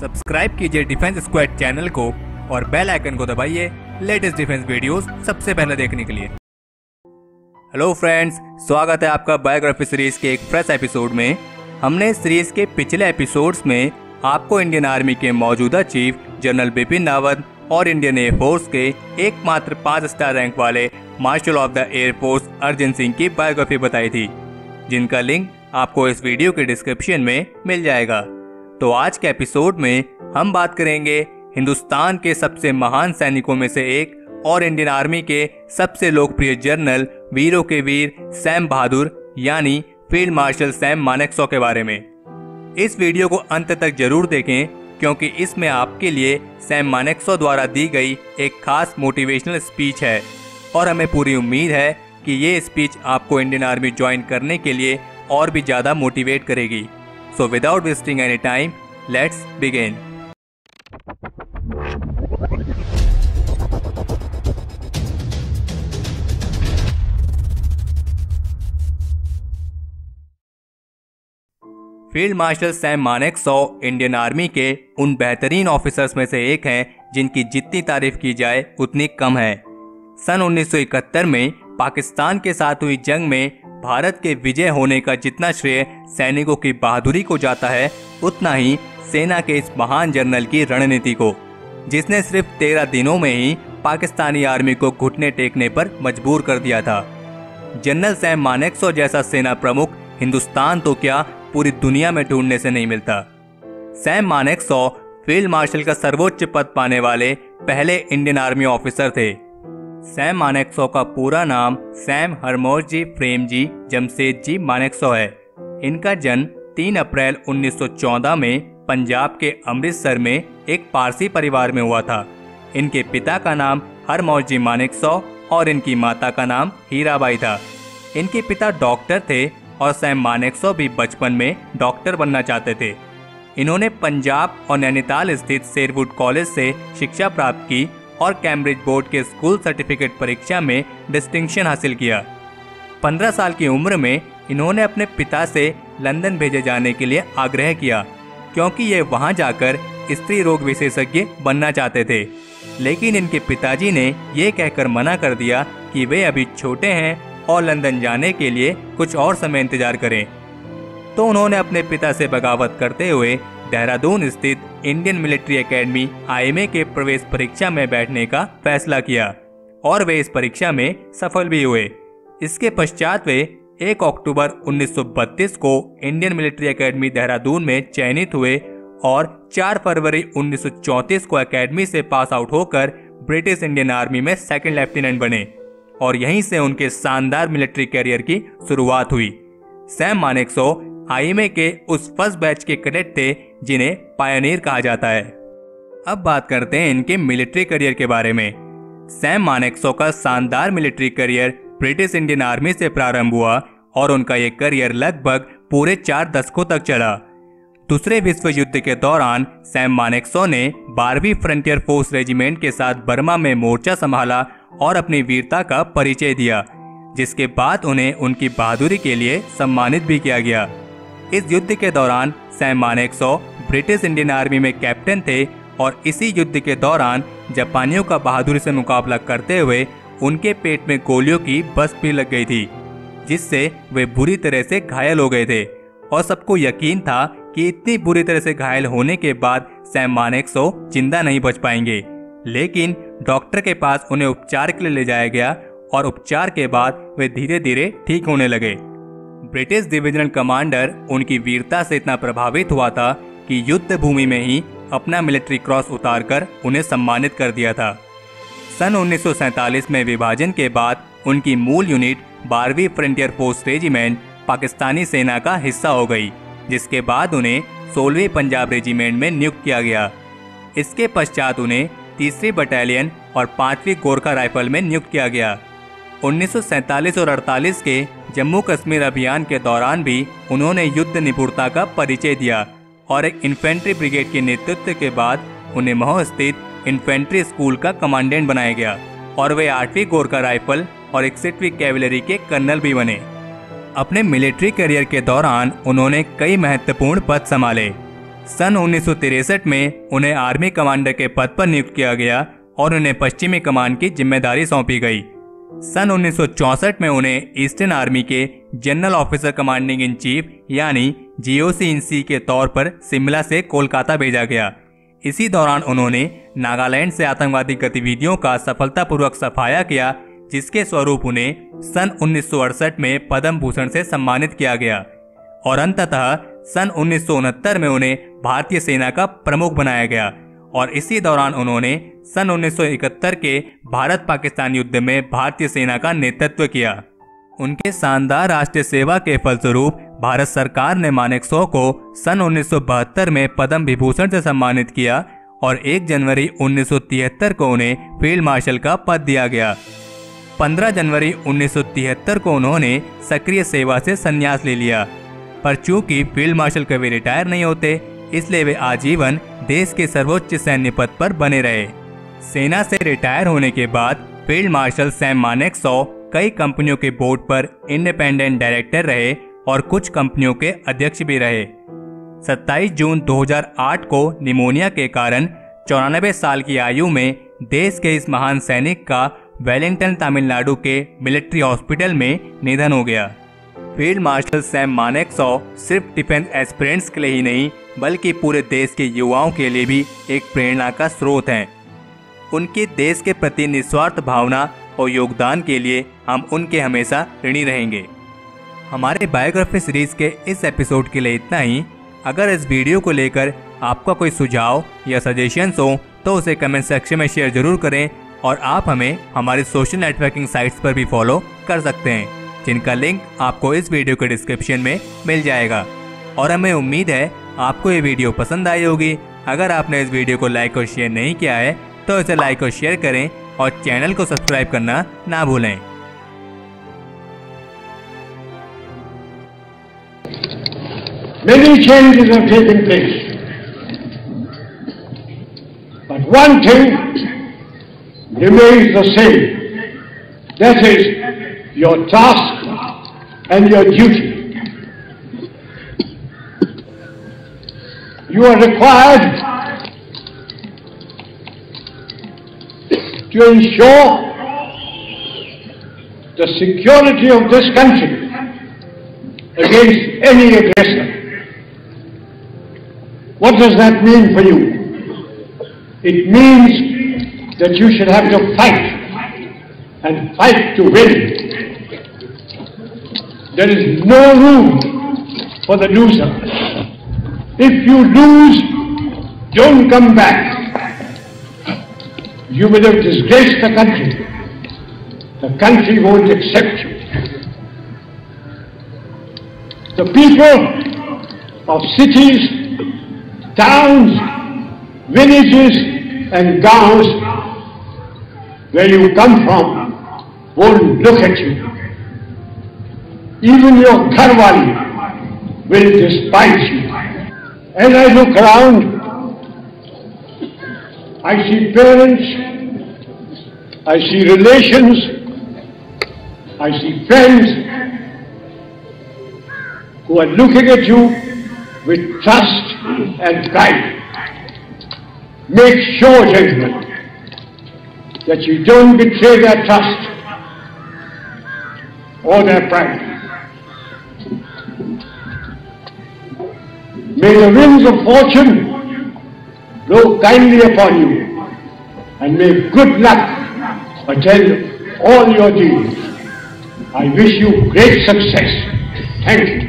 Subscribe कीजिए defence squad channel को और बेल आइकन को दबाइए लेटेस्ट डिफेंस वीडियोस सबसे पहले देखने के लिए। हेलो फ्रेंड्स, स्वागत है आपका बायोग्राफी सीरीज के एक फ्रेश एपिसोड में। हमने सीरीज के पिछले एपिसोड्स में आपको इंडियन आर्मी के मौजूदा चीफ जनरल बिपिन रावत और इंडियन एयरफोर्स के एकमात्र 5 स्टार रैंक वाले marshal of the air force Arjun Singh की बायोग्राफी बताई थी, जिनका लिंक आपको इस वीडियो के डिस्क्रिप्शन में मिल जाएगा। तो आज के एपिसोड में हम बात करेंगे हिंदुस्तान के सबसे महान सैनिकों में से एक और इंडियन आर्मी के सबसे लोकप्रिय जनरल वीरों के वीर सैम बहादुर यानी फील्ड मार्शल सैम मानेकशॉ के बारे में। इस वीडियो को अंत तक जरूर देखें क्योंकि इसमें आपके लिए सैम मानेकशॉ द्वारा दी गई एक खास मोटिवेशनल स्पीच है और हमें पूरी उम्मीद है कि ये स्पीच आपको इंडियन आर्मी ज्वाइन करने के लिए और भी ज़्यादा मोटिवेट करेगी। So without wasting any time, let's begin. Field marshal Sam Manekshaw Indian army के उन बेहतरीन ऑफिसर्स में से एक हैं जिनकी जितनी तारीफ की जाए उतनी कम है। सन 1971 में पाकिस्तान के साथ हुई जंग में भारत के विजय होने का जितना श्रेय सैनिकों की बहादुरी को जाता है उतना ही सेना के इस महान जनरल की रणनीति को, जिसने सिर्फ 13 दिनों में ही पाकिस्तानी आर्मी को घुटने टेकने पर मजबूर कर दिया था। जनरल सैम मानेकशॉ जैसा सेना प्रमुख हिंदुस्तान तो क्या पूरी दुनिया में ढूंढने से नहीं मिलता। सैम मानेकशॉ फील्ड मार्शल का सर्वोच्च पद पाने वाले पहले इंडियन आर्मी ऑफिसर थे। सैम मानेकशॉ का पूरा नाम सैम हरमुसजी जमशेदजी मानेकशॉ है। इनका जन्म 3 अप्रैल 1914 में पंजाब के अमृतसर में एक पारसी परिवार में हुआ था। इनके पिता का नाम हरमुसजी मानेकशॉ और इनकी माता का नाम हीराबाई था। इनके पिता डॉक्टर थे और सैम मानेकशॉ भी बचपन में डॉक्टर बनना चाहते थे। इन्होंने पंजाब और नैनीताल स्थित शेरवुड कॉलेज से शिक्षा प्राप्त की और कैम्ब्रिज बोर्ड के स्कूल सर्टिफिकेट परीक्षा में डिस्टिंक्शन हासिल किया। 15 साल की उम्र में इन्होंने अपने पिता से लंदन भेजे जाने के लिए आग्रह किया क्योंकि ये वहां जाकर स्त्री रोग विशेषज्ञ बनना चाहते थे, लेकिन इनके पिताजी ने ये कहकर मना कर दिया कि वे अभी छोटे हैं और लंदन जाने के लिए कुछ और समय इंतजार करें। तो उन्होंने अपने पिता से बगावत करते हुए देहरादून स्थित इंडियन मिलिट्री एकेडमी (IMA) के प्रवेश परीक्षा में बैठने का फैसला किया और वे इस परीक्षा में सफल भी हुए। इसके पश्चात वे 1 अक्टूबर 1932 को इंडियन मिलिट्री एकेडमी देहरादून में चयनित हुए और 4 फरवरी 1934 को एकेडमी से पास आउट होकर ब्रिटिश इंडियन आर्मी में 2nd लेफ्टिनेंट बने और यहीं से उनके शानदार मिलिट्री कैरियर की शुरुआत हुई। सैम मानेकशॉ IMA के उस फर्स्ट बैच के कैडेट थे जिन्हें पायनियर कहा जाता है। अब बात करते हैं इनके मिलिट्री करियर के बारे में। सैम मानेकशॉ का शानदार military career British Indian army से प्रारंभ हुआ और उनका ये करियर लगभग पूरे 4 दशकों तक चला। दूसरे विश्व युद्ध के दौरान सैम मानेकशॉ ने 12वीं फ्रंटियर फोर्स रेजिमेंट के साथ बर्मा में मोर्चा संभाला और अपनी वीरता का परिचय दिया, जिसके बाद उन्हें उनकी बहादुरी के लिए सम्मानित भी किया गया। इस युद्ध के दौरान Sam Manekshaw British Indian army में कैप्टन थे और इसी युद्ध के दौरान जापानियों का बहादुरी से मुकाबला करते हुए उनके पेट में गोलियों की बस भी लग गई थी, जिससे वे बुरी तरह से घायल हो गए थे और सबको यकीन था कि इतनी बुरी तरह से घायल होने के बाद सैम मानेकशॉ जिंदा नहीं बच पाएंगे, लेकिन डॉक्टर के पास उन्हें उपचार के लिए ले जाया गया और उपचार के बाद वे धीरे धीरे ठीक होने लगे। ब्रिटिश डिवीजनल कमांडर उनकी वीरता से इतना प्रभावित हुआ था कि युद्ध भूमि में ही अपना मिलिट्री क्रॉस उतारकर उन्हें सम्मानित कर दिया था। सन 1947 में विभाजन के बाद उनकी मूल यूनिट 12वीं फ्रंटियर फोर्स रेजिमेंट पाकिस्तानी सेना का हिस्सा हो गई, जिसके बाद उन्हें 16वीं पंजाब रेजिमेंट में नियुक्त किया गया। इसके पश्चात उन्हें 3री बटालियन और 5वीं गोरखा राइफल में नियुक्त किया गया। 1947 और 48 के जम्मू कश्मीर अभियान के दौरान भी उन्होंने युद्ध निपुणता का परिचय दिया और एक इन्फेंट्री ब्रिगेड के नेतृत्व के बाद उन्हें महो स्थित इन्फेंट्री स्कूल का कमांडेंट बनाया गया और वे 8वीं गोरका राइफल और 61वीं कैवलरी के कर्नल भी बने। अपने मिलिट्री करियर के दौरान उन्होंने कई महत्वपूर्ण पद संभाले। सन 1963 में उन्हें आर्मी कमांडर के पद पर नियुक्त किया गया और उन्हें पश्चिमी कमान की जिम्मेदारी सौंपी गई। सन 1964 में उन्हें ईस्टर्न आर्मी के general officer commanding in chief यानी जीओसी इन सी के तौर पर शिमला से कोलकाता भेजा गया। इसी दौरान उन्होंने नागालैंड से आतंकवादी गतिविधियों का सफलतापूर्वक सफाया किया, जिसके स्वरूप उन्हें सन 1968 में पद्म भूषण से सम्मानित किया गया और अंततः सन 1969 में उन्हें भारतीय सेना का प्रमुख बनाया गया। और इसी दौरान उन्होंने सन 1971 के भारत पाकिस्तान युद्ध में भारतीय सेना का नेतृत्व किया। उनके शानदार राष्ट्रीय सेवा के फलस्वरूप भारत सरकार ने मानेकशॉ को सन 1972 में पद्म विभूषण से सम्मानित किया और 1 जनवरी 1973 को उन्हें फील्ड मार्शल का पद दिया गया। 15 जनवरी 1973 को उन्होंने सक्रिय सेवा से संन्यास ले लिया, पर चूंकि फील्ड मार्शल कभी रिटायर नहीं होते इसलिए वे आजीवन देश के सर्वोच्च सैन्य पद पर बने रहे। सेना से रिटायर होने के बाद फील्ड मार्शल सैम मानेकशॉ कई कंपनियों के बोर्ड पर इंडिपेंडेंट डायरेक्टर रहे और कुछ कंपनियों के अध्यक्ष भी रहे। 27 जून 2008 को निमोनिया के कारण 94 साल की आयु में देश के इस महान सैनिक का वेलिंगटन तमिलनाडु के मिलिट्री हॉस्पिटल में निधन हो गया। फील्ड मार्शल सैम मानेकशॉ सिर्फ डिफेंस एस्पिरेंट्स के लिए ही नहीं बल्कि पूरे देश के युवाओं के लिए भी एक प्रेरणा का स्रोत हैं। उनकी देश के प्रति निस्वार्थ भावना और योगदान के लिए हम उनके हमेशा ऋणी रहेंगे। हमारे बायोग्राफी सीरीज़ के इस एपिसोड के लिए इतना ही। अगर इस वीडियो को लेकर आपका कोई सुझाव या सजेशन्स हो तो उसे कमेंट सेक्शन में शेयर जरूर करें और आप हमें हमारे सोशल नेटवर्किंग साइट्स पर भी फॉलो कर सकते हैं, जिनका लिंक आपको इस वीडियो के डिस्क्रिप्शन में मिल जाएगा। और हमें उम्मीद है आपको ये वीडियो पसंद आई होगी। अगर आपने इस वीडियो को लाइक और शेयर नहीं किया है तो इसे लाइक और शेयर करें और चैनल को सब्सक्राइब करना ना भूलें। Many changes have taken place, but one thing remains the same, that is your task and your duty. You are required to ensure the security of this country against any aggressor. What does that mean for you? It means that you should have to fight and fight to win. There is no room for the loser. If you lose, don't come back. You will have disgraced the country. The country won't accept you. The people of cities, towns, villages and towns where you come from won't look at you. Even your gharwali will despise you. As I look around, I see parents, I see relations, I see friends who are looking at you with trust and pride. Make sure, gentlemen, that you don't betray their trust or their pride. May the winds of fortune blow kindly upon you, and may good luck attend all your deeds. I wish you great success. Thank you.